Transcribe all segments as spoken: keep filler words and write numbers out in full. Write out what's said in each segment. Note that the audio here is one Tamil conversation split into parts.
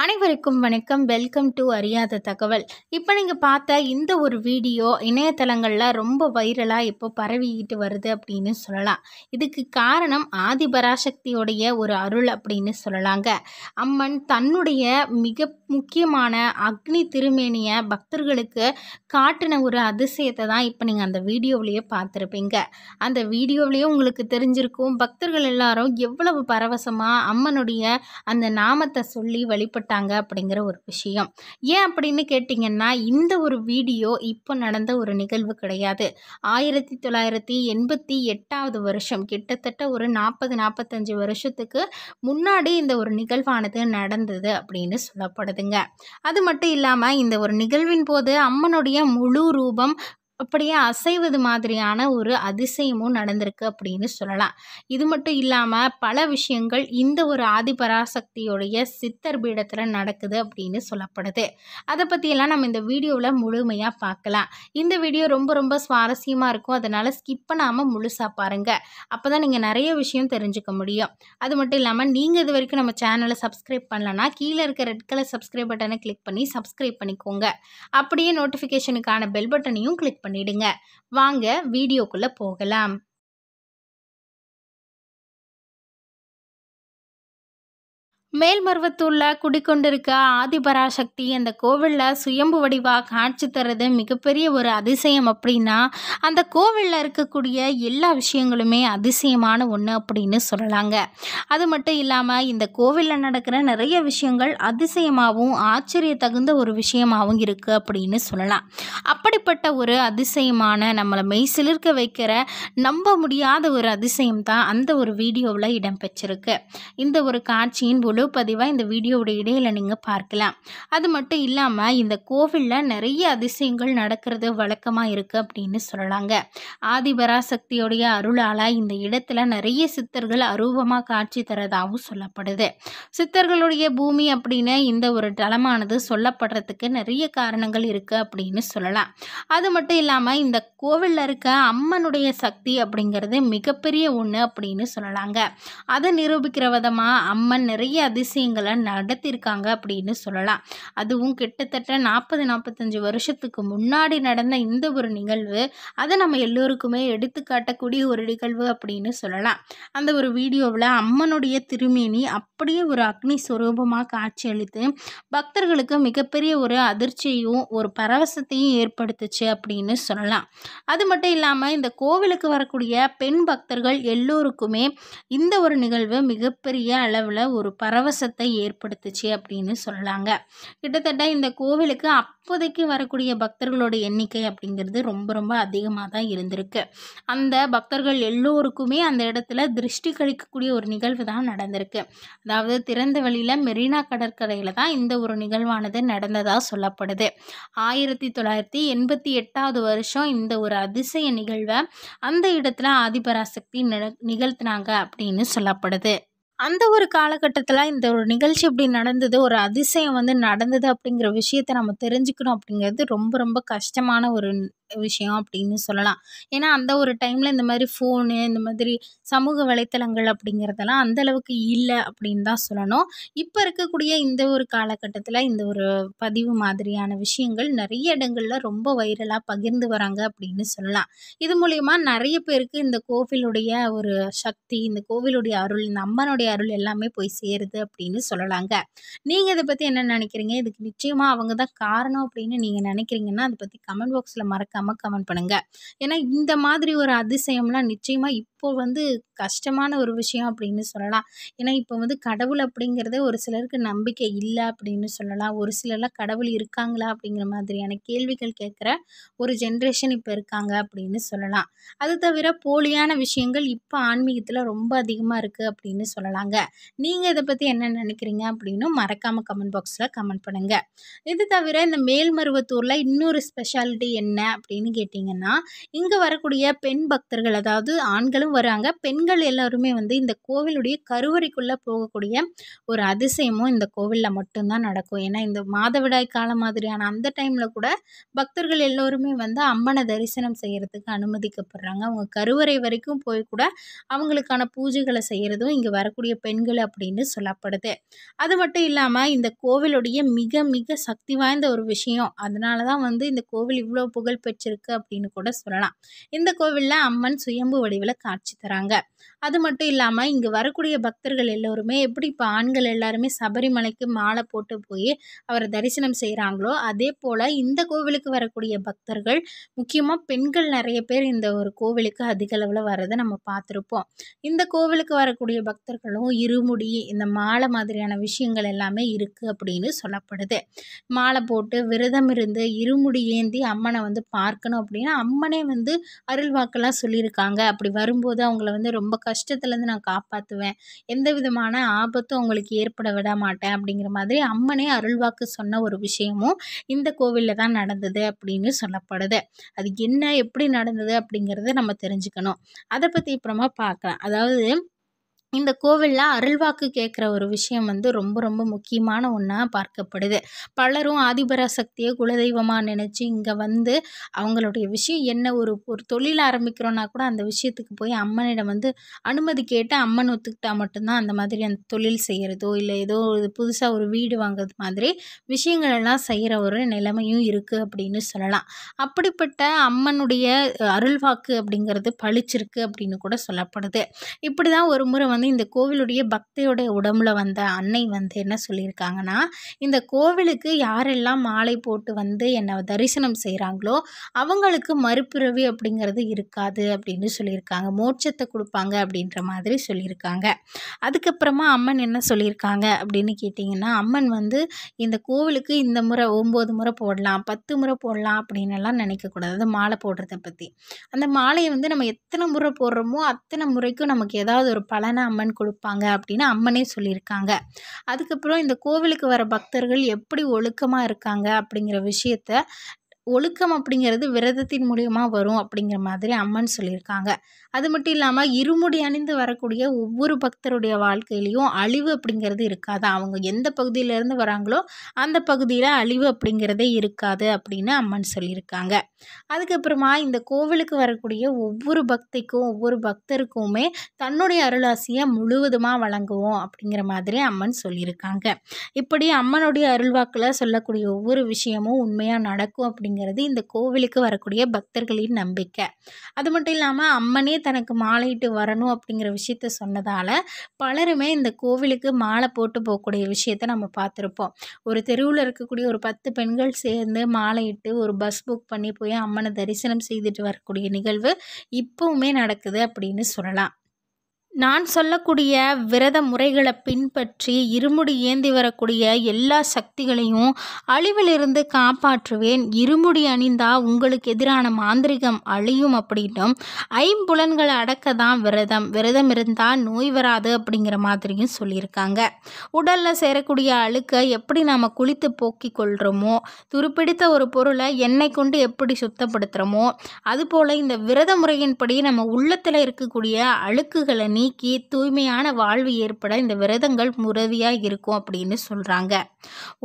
அனைவருக்கும் வணக்கம். வெல்கம் டு அறியாத தகவல். இப்போ நீங்கள் பார்த்த இந்த ஒரு வீடியோ இணையதளங்களில் ரொம்ப வைரலாக இப்போ பரவிக்கிட்டு வருது அப்படின்னு சொல்லலாம். இதுக்கு காரணம் ஆதிபராசக்தியோடைய ஒரு அருள் அப்படின்னு சொல்லலாங்க. அம்மன் தன்னுடைய மிக முக்கியமான அக்னி திருமேனியை பக்தர்களுக்கு காட்டின ஒரு அதிசயத்தை தான் இப்போ நீங்கள் அந்த வீடியோவிலேயே பார்த்துருப்பீங்க. அந்த வீடியோவிலேயே உங்களுக்கு தெரிஞ்சிருக்கும் பக்தர்கள் எல்லாரும் எவ்வளவு பரவசமாக அம்மனுடைய அந்த நாமத்தை சொல்லி வழிபட்டு அப்படிங்கிற ஒரு விஷயம். ஏன் அப்படின்னு கேட்டீங்கன்னா, இந்த ஒரு வீடியோ இப்போ நடந்த ஒரு நிகழ்வு கிடையாது. ஆயிரத்தி தொள்ளாயிரத்தி எண்பத்தி எட்டாவது வருஷம், கிட்டத்தட்ட ஒரு நாற்பது நாற்பத்தஞ்சு வருஷத்துக்கு முன்னாடி இந்த ஒரு நிகழ்வானது நடந்தது அப்படின்னு சொல்லப்படுதுங்க. அது மட்டும் இல்லாமல் இந்த ஒரு நிகழ்வின் போது அம்மனுடைய முழு ரூபம் அப்படியே அசைவது மாதிரியான ஒரு அதிசயமும் நடந்திருக்கு அப்படின்னு சொல்லலாம். இது மட்டும் இல்லாமல் பல விஷயங்கள் இந்த ஒரு ஆதிபராசக்தியோடைய சித்தர் பீடத்தில் நடக்குது அப்படின்னு சொல்லப்படுது. அதை பற்றியெல்லாம் நம்ம இந்த வீடியோவில் முழுமையாக பார்க்கலாம். இந்த வீடியோ ரொம்ப ரொம்ப சுவாரஸ்யமாக இருக்கும். அதனால் ஸ்கிப் பண்ணாமல் முழுசாக பாருங்கள். அப்போ தான் நீங்கள் நிறைய விஷயம் தெரிஞ்சுக்க முடியும். அது மட்டும் இல்லாமல் நீங்கள் இது வரைக்கும் நம்ம சேனலை சப்ஸ்கிரைப் பண்ணலன்னா கீழே இருக்க ரெட் கலர் சப்ஸ்கிரைப் பட்டனை கிளிக் பண்ணி சப்ஸ்கிரைப் பண்ணிக்கோங்க. அப்படியே நோட்டிஃபிகேஷனுக்கான பெல் பட்டனையும் கிளிக் பண்ணி பண்ணிடுங்க. வாங்க வீடியோக்குள்ள போகலாம். மேல்மருவத்தூரில் குடிக்கொண்டிருக்க ஆதிபராசக்தி அந்த கோவிலில் சுயம்பு வடிவாக காட்சி தர்றது மிகப்பெரிய ஒரு அதிசயம் அப்படின்னா, அந்த கோவிலில் இருக்கக்கூடிய எல்லா விஷயங்களுமே அதிசயமான ஒன்று அப்படின்னு சொல்லலாங்க. அது மட்டும் இல்லாமல் இந்த கோவிலில் நடக்கிற நிறைய விஷயங்கள் அதிசயமாகவும் ஆச்சரிய தகுந்த ஒரு விஷயமாகவும் இருக்குது அப்படின்னு சொல்லலாம். அப்படிப்பட்ட ஒரு அதிசயமான, நம்மளை மெய்சிலிருக்க வைக்கிற, நம்ப முடியாத ஒரு அதிசயம் தான் அந்த ஒரு வீடியோவில் இடம்பெற்றிருக்கு. இந்த ஒரு காட்சியின் பதிவாக இந்த வீடியோட இடையில நீங்க பார்க்கலாம். அது மட்டும் இல்லாம இந்த கோவில்ல நிறைய அதிசயங்கள் நடக்கிறது வழக்கமா இருக்கு அப்படின்னு சொல்லலாங்க. ஆதிபராசக்தியோடைய அருளால இந்த இடத்துல நிறைய சித்தர்கள் அரூபமா காட்சி தரதாகவும் சொல்லப்படுது. சித்தர்களுடைய பூமி அப்படின்னு இந்த ஒரு தலமானது சொல்லப்படுறதுக்கு நிறைய காரணங்கள் இருக்கு அப்படின்னு சொல்லலாம். அது மட்டும் இல்லாம இந்த கோவில்ல இருக்க அம்மனுடைய சக்தி அப்படிங்கிறது மிகப்பெரிய ஒண்ணு அப்படின்னு சொல்லலாங்க. அதை நிரூபிக்கிற விதமா அம்மன் நிறைய அதிசயங்களை நடத்தியிருக்காங்க அப்படின்னு சொல்லலாம். அதுவும் கிட்டத்தட்ட நாற்பது நாற்பத்தஞ்சு வருஷத்துக்கு முன்னாடி நடந்த இந்த ஒரு நிகழ்வு, அதை நம்ம எல்லோருக்குமே எடுத்து காட்டக்கூடிய ஒரு நிகழ்வு அப்படின்னு சொல்லலாம். அந்த ஒரு வீடியோவில் அம்மனுடைய திருமேனி அப்படியே ஒரு அக்னி சுரூபமாக காட்சியளித்து பக்தர்களுக்கு மிகப்பெரிய ஒரு அதிர்ச்சியையும் ஒரு பரவசத்தையும் ஏற்படுத்துச்சு அப்படின்னு சொல்லலாம். அது மட்டும் இல்லாமல் இந்த கோவிலுக்கு வரக்கூடிய பெண் பக்தர்கள் எல்லோருக்குமே இந்த ஒரு நிகழ்வு மிகப்பெரிய அளவில் ஒரு பரவசத்தை ஏற்படுத்துச்சு அப்படின்னு சொல்லலாங்க. கிட்டத்தட்ட இந்த கோவிலுக்கு அப்போதைக்கு வரக்கூடிய பக்தர்களோட எண்ணிக்கை அப்படிங்கிறது ரொம்ப ரொம்ப அதிகமாக தான் இருந்திருக்கு. அந்த பக்தர்கள் எல்லோருக்குமே அந்த இடத்துல திருஷ்டி கழிக்கக்கூடிய ஒரு நிகழ்வு தான் நடந்திருக்கு. அதாவது திறந்த வெளியில் மெரினா கடற்கரையில் தான் இந்த ஒரு நிகழ்வானது நடந்ததாக சொல்லப்படுது. ஆயிரத்தி தொள்ளாயிரத்தி எண்பத்தி எட்டாவது வருஷம் இந்த ஒரு அதிசய நிகழ்வை அந்த இடத்துல ஆதிபராசக்தி நிகழ்த்தினாங்க அப்படின்னு சொல்லப்படுது. அந்த ஒரு காலகட்டத்தில் இந்த ஒரு நிகழ்ச்சி இப்படி நடந்தது, ஒரு அதிசயம் வந்து நடந்தது அப்படிங்கிற விஷயத்தை நம்ம தெரிஞ்சுக்கணும் அப்படிங்கிறது ரொம்ப ரொம்ப கஷ்டமான ஒரு விஷயம் அப்படின்னு சொல்லலாம். ஏன்னா அந்த ஒரு டைமில் இந்த மாதிரி ஃபோனு, இந்த மாதிரி சமூக வலைத்தளங்கள் அப்படிங்கிறதெல்லாம் அந்தளவுக்கு இல்லை அப்படின்னு தான் சொல்லணும். இப்போ இருக்கக்கூடிய இந்த ஒரு காலகட்டத்தில் இந்த ஒரு பதிவு மாதிரியான விஷயங்கள் நிறைய இடங்களில் ரொம்ப வைரலாக பகிர்ந்து வராங்க அப்படின்னு சொல்லலாம். இது மூலயமா நிறைய பேருக்கு இந்த கோவிலுடைய ஒரு சக்தி, இந்த கோவிலுடைய அருள், இந்த அம்மனுடைய அருள் எல்லாமே போய் சேருது அப்படின்னு சொல்லலாங்க. நீங்கள் இதை பற்றி என்ன நினைக்கிறீங்க? இதுக்கு நிச்சயமாக அவங்க தான் காரணம் அப்படின்னு நீங்கள் நினைக்கிறீங்கன்னா அதை பற்றி கமெண்ட் பாக்ஸில் மறக்க கமெண்ட் பண்ணுங்க. ஏன்னா இந்த மாதிரி ஒரு அதிசயம்லாம் நிச்சயமா இப்போ வந்து கஷ்டமான ஒரு விஷயம் அப்படின்னு சொல்லலாம். ஏன்னா இப்போ வந்து கடவுள் அப்படிங்கிறத ஒரு சிலருக்கு நம்பிக்கை இல்லை அப்படின்னு சொல்லலாம். ஒரு சிலர்லாம் கடவுள் இருக்காங்களா அப்படிங்கிற மாதிரியான கேள்விகள் கேட்குற ஒரு ஜென்ரேஷன் இப்போ இருக்காங்க அப்படின்னு சொல்லலாம். அது தவிர போலியான விஷயங்கள் இப்போ ஆன்மீகத்தில் ரொம்ப அதிகமாக இருக்குது அப்படின்னு சொல்லலாங்க. நீங்கள் இதை பற்றி என்ன நினைக்கிறீங்க அப்படின்னு மறக்காமல் கமெண்ட் பாக்ஸில் கமெண்ட் பண்ணுங்க. இது தவிர இந்த மேல்மருவத்தூரில் இன்னொரு ஸ்பெஷாலிட்டி என்ன அப்படின்னு கேட்டிங்கன்னா இங்கே வரக்கூடிய பெண் பக்தர்கள், அதாவது ஆண்களும் வராங்க, பெண்கள் எல்லோருமே வந்து இந்த கோவிலுடைய கருவறைக்குள்ளே போகக்கூடிய ஒரு அதிசயமும் இந்த கோவிலில் மட்டும்தான் நடக்கும். ஏன்னா இந்த மாதவிடாய் காலம் மாதிரியான அந்த டைமில் கூட பக்தர்கள் எல்லோருமே வந்து அம்மனை தரிசனம் செய்கிறதுக்கு அனுமதிக்கப்படுறாங்க. அவங்க கருவறை வரைக்கும் போய் கூட அவங்களுக்கான பூஜைகளை செய்கிறதும் இங்கே வரக்கூடிய பெண்கள் அப்படின்னு சொல்லப்படுது. அது மட்டும் இல்லாமல் இந்த கோவிலுடைய மிக மிக சக்தி வாய்ந்த ஒரு விஷயம், அதனால தான் வந்து இந்த கோவில் இவ்வளோ புகழ் பெற்றிருக்கு அப்படின்னு கூட சொல்லலாம். இந்த கோவிலில் அம்மன் சுயம்பு வடிவில் காட்சி தராங்க. அது மட்டும் இல்லாமல் இங்கே வரக்கூடிய பக்தர்கள் எல்லோருமே எப்படி இப்போ ஆண்கள் எல்லாருமே சபரிமலைக்கு மாலை போட்டு போய் அவரை தரிசனம் செய்கிறாங்களோ அதே போல் இந்த கோவிலுக்கு வரக்கூடிய பக்தர்கள், முக்கியமாக பெண்கள் நிறைய பேர் இந்த ஒரு கோவிலுக்கு அதிக அளவில் வர்றதை நம்ம பார்த்துருப்போம். இந்த கோவிலுக்கு வரக்கூடிய பக்தர்களும் இருமுடி இந்த மாலை மாதிரியான விஷயங்கள் எல்லாமே இருக்குது அப்படின்னு சொல்லப்படுது. மாலை போட்டு விரதம் இருந்து இருமுடி ஏந்தி அம்மனை வந்து பார்க்கணும் அப்படின்னா அம்மனே வந்து அருள்வாக்கெல்லாம் சொல்லியிருக்காங்க. அப்படி வரும்போது அவங்கள வந்து ரொம்ப கஷ்டத்துலேருந்து நான் காப்பாற்றுவேன், எந்த விதமான ஆபத்தும் அவங்களுக்கு ஏற்பட விட மாட்டேன் அப்படிங்கிற மாதிரி அம்மனே அருள்வாக்கு சொன்ன ஒரு விஷயமும் இந்த கோவிலில் தான் நடந்தது அப்படின்னு சொல்லப்படுது. அது என்ன எப்படி நடந்தது அப்படிங்கிறத நம்ம தெரிஞ்சுக்கணும். அதை பற்றி அப்புறமா பார்க்கலாம். அதாவது இந்த கோவிலில் அருள்வாக்கு கேட்குற ஒரு விஷயம் வந்து ரொம்ப ரொம்ப முக்கியமான ஒன்றாக பார்க்கப்படுது. பலரும் ஆதிபராசக்தியை குலதெய்வமாக நினச்சி இங்கே வந்து அவங்களுடைய விஷயம் என்ன, ஒரு ஒரு தொழில் ஆரம்பிக்கிறோன்னா கூட அந்த விஷயத்துக்கு போய் அம்மனிடம் வந்து அனுமதி கேட்டு அம்மன் ஒத்துக்கிட்டால் மட்டும்தான் அந்த மாதிரி அந்த தொழில் செய்கிறதோ இல்லை ஏதோ ஒரு புதுசாக ஒரு வீடு வாங்குறது மாதிரி விஷயங்கள் எல்லாம் செய்கிற ஒரு நிலைமையும் இருக்குது அப்படின்னு சொல்லலாம். அப்படிப்பட்ட அம்மனுடைய அருள்வாக்கு அப்படிங்கிறது பளிச்சிருக்கு அப்படின்னு கூட சொல்லப்படுது. இப்படி தான் ஒரு முறை வந்து இந்த கோவிலுடைய பக்தியோட உடம்புல வந்த அன்னை வந்து என்ன சொல்லியிருக்காங்கன்னா, இந்த கோவிலுக்கு யாரெல்லாம் மாலை போட்டு வந்து என்னை தரிசனம் செய்கிறாங்களோ அவங்களுக்கு மறுபிறவி அப்படிங்கிறது இருக்காது அப்படின்னு சொல்லியிருக்காங்க, மோட்சத்தை கொடுப்பாங்க அப்படின்ற மாதிரி சொல்லியிருக்காங்க. அதுக்கப்புறமா அம்மன் என்ன சொல்லியிருக்காங்க அப்படின்னு கேட்டிங்கன்னா, அம்மன் வந்து இந்த கோவிலுக்கு இந்த முறை ஒம்பது முறை போடலாம் பத்து முறை போடலாம் அப்படின்னு எல்லாம் நினைக்கக்கூடாது. அது மாலை போடுறத பற்றி, அந்த மாலையை வந்து நம்ம எத்தனை முறை போடுறோமோ அத்தனை முறைக்கும் நமக்கு ஏதாவது ஒரு பலனை அம்மன் கொடுப்பாங்க அப்படின்னு அம்மனே சொல்லியிருக்காங்க. அதுக்கப்புறம் இந்த கோவிலுக்கு வர பக்தர்கள் எப்படி ஒழுக்கமாக இருக்காங்க அப்படிங்கிற விஷயத்த, ஒழுக்கம் அப்படிங்கிறது விரதத்தின் மூலமா வரும் அப்படிங்கிற மாதிரி அம்மன் சொல்லியிருக்காங்க. அது மட்டும் இல்லாமல் இருமுடி அணிந்து வரக்கூடிய ஒவ்வொரு பக்தருடைய வாழ்க்கையிலையும் அழிவு அப்படிங்கிறது இருக்காது, அவங்க எந்த பகுதியிலேருந்து வராங்களோ அந்த பகுதியில் அழிவு அப்படிங்கிறதே இருக்காது அப்படின்னு அம்மன் சொல்லியிருக்காங்க. அதுக்கப்புறமா இந்த கோவிலுக்கு வரக்கூடிய ஒவ்வொரு பக்திக்கும் ஒவ்வொரு பக்தருக்குமே தன்னுடைய அருளாசியை முழுவதுமாக வழங்குவோம் அப்படிங்கிற மாதிரி அம்மன் சொல்லியிருக்காங்க. இப்படி அம்மனுடைய அருள்வாக்கில் சொல்லக்கூடிய ஒவ்வொரு விஷயமும் உண்மையாக நடக்கும் அப்படிங்கிற இந்த கோவிலுக்கு வரக்கூடிய பக்தர்களின் நம்பிக்கை. அது மட்டும் இல்லாமல் அம்மனே தனக்கு மாலையிட்டு வரணும் அப்படிங்கிற விஷயத்த சொன்னதால் பலருமே இந்த கோவிலுக்கு மாலை போட்டு போகக்கூடிய விஷயத்தை நம்ம பார்த்துருப்போம். ஒரு தெருவில் இருக்கக்கூடிய ஒரு பத்து பெண்கள் சேர்ந்து மாலையிட்டு ஒரு பஸ் புக் பண்ணி போய் அம்மனை தரிசனம் செய்துட்டு வரக்கூடிய நிகழ்வு இப்போவுமே நடக்குது அப்படின்னு சொல்லலாம். நான் சொல்லக்கூடிய விரத முறைகளை பின்பற்றி இருமுடி ஏந்தி வரக்கூடிய எல்லா சக்திகளையும் அழிவிலிருந்து காப்பாற்றுவேன், இருமுடி அணிந்தால் உங்களுக்கு எதிரான மாந்திரிகம் அழியும் அப்படின்னும் ஐம்புலன்களை அடக்க தான் விரதம், விரதம் இருந்தால் நோய் வராது அப்படிங்கிற மாதிரியும் சொல்லியிருக்காங்க. உடலில் சேரக்கூடிய அழுக்கை எப்படி நாம் குளித்து போக்கிக் கொள்கிறோமோ, துருப்பிடித்த ஒரு பொருளை எண்ணெய் கொண்டு எப்படி சுத்தப்படுத்துகிறோமோ அதுபோல் இந்த விரத முறையின்படி நம்ம உள்ளத்தில் இருக்கக்கூடிய அழுக்குகளை நீக்கி தூய்மையான வாழ்வு ஏற்பட இந்த விரதங்கள் முறவியாக இருக்கும் அப்படின்னு சொல்கிறாங்க.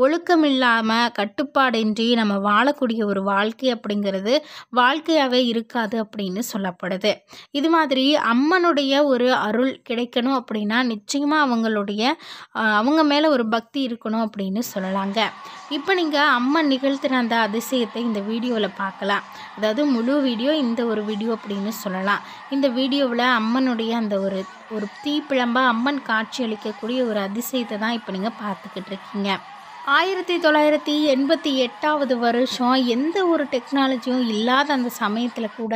ஒழுக்கம் இல்லாமல் கட்டுப்பாடின்றி நம்ம வாழக்கூடிய ஒரு வாழ்க்கை அப்படிங்கிறது வாழ்க்கையாகவே இருக்காது அப்படின்னு சொல்லப்படுது. இது மாதிரி அம்மனுடைய ஒரு அருள் கிடைக்கணும் அப்படின்னா நிச்சயமாக அவங்களுடைய அவங்க மேலே ஒரு பக்தி இருக்கணும் அப்படின்னு சொல்லலாங்க. இப்போ நீங்கள் அம்மன் நிகழ்த்தின அந்த அதிசயத்தை இந்த வீடியோவில் பார்க்கலாம். அதாவது முழு வீடியோ இந்த ஒரு வீடியோ அப்படின்னு சொல்லலாம். இந்த வீடியோவில் அம்மனுடைய அந்த ஒரு ஒரு தீப்பிழம்பாக அம்மன் காட்சி அளிக்கக்கூடிய ஒரு அதிசயத்தை தான் இப்போ நீங்கள் பார்த்துக்கிட்டு இருக்கீங்க. ஆயிரத்தி தொள்ளாயிரத்தி எண்பத்தி எட்டாவது வருஷம் எந்த ஒரு டெக்னாலஜியும் இல்லாத அந்த சமயத்தில் கூட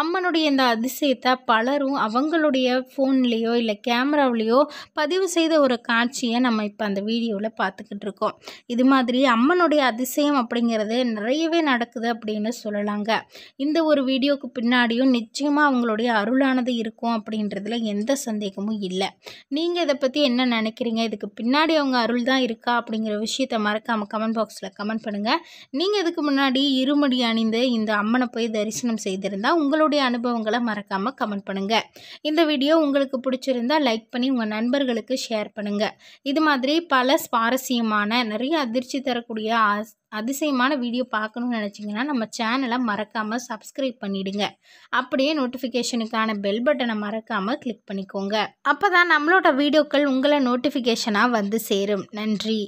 அம்மனுடைய இந்த அதிசயத்தை பலரும் அவங்களுடைய ஃபோன்லேயோ இல்லை கேமராவிலையோ பதிவு செய்த ஒரு காட்சியை நம்ம இப்போ அந்த வீடியோவில் பார்த்துக்கிட்டு இருக்கோம். இது மாதிரி அம்மனுடைய அதிசயம் அப்படிங்கிறது நிறையவே நடக்குது அப்படின்னு சொல்லலாங்க. இந்த ஒரு வீடியோவுக்கு பின்னாடியும் நிச்சயமாக அவங்களுடைய அருளானது இருக்கும் அப்படின்றதுல எந்த சந்தேகமும் இல்லை. நீங்கள் இதை பற்றி என்ன நினைக்கிறீங்க, இதுக்கு பின்னாடி அவங்க அருள் தான் இருக்கா அப்படிங்கிற விஷயம் விஷயத்தை மறக்காமல் கமெண்ட் பாக்ஸில் கமெண்ட் பண்ணுங்கள். நீங்கள் இதுக்கு முன்னாடி இருமுடி அணிந்து இந்த அம்மனை போய் தரிசனம் செய்திருந்தால் உங்களுடைய அனுபவங்களை மறக்காமல் கமெண்ட் பண்ணுங்கள். இந்த வீடியோ உங்களுக்கு பிடிச்சிருந்தால் லைக் பண்ணி உங்கள் நண்பர்களுக்கு ஷேர் பண்ணுங்கள். இது மாதிரி பல சுவாரஸ்யமான நிறைய அதிர்ச்சி தரக்கூடிய அதிசயமான வீடியோ பார்க்கணும்னு நினச்சிங்கன்னா நம்ம சேனலை மறக்காமல் சப்ஸ்கிரைப் பண்ணிவிடுங்க. அப்படியே நோட்டிஃபிகேஷனுக்கான பெல் பட்டனை மறக்காமல் கிளிக் பண்ணிக்கோங்க. அப்போ தான் நம்மளோட வீடியோக்கள் உங்களை நோட்டிஃபிகேஷனாக வந்து சேரும். நன்றி.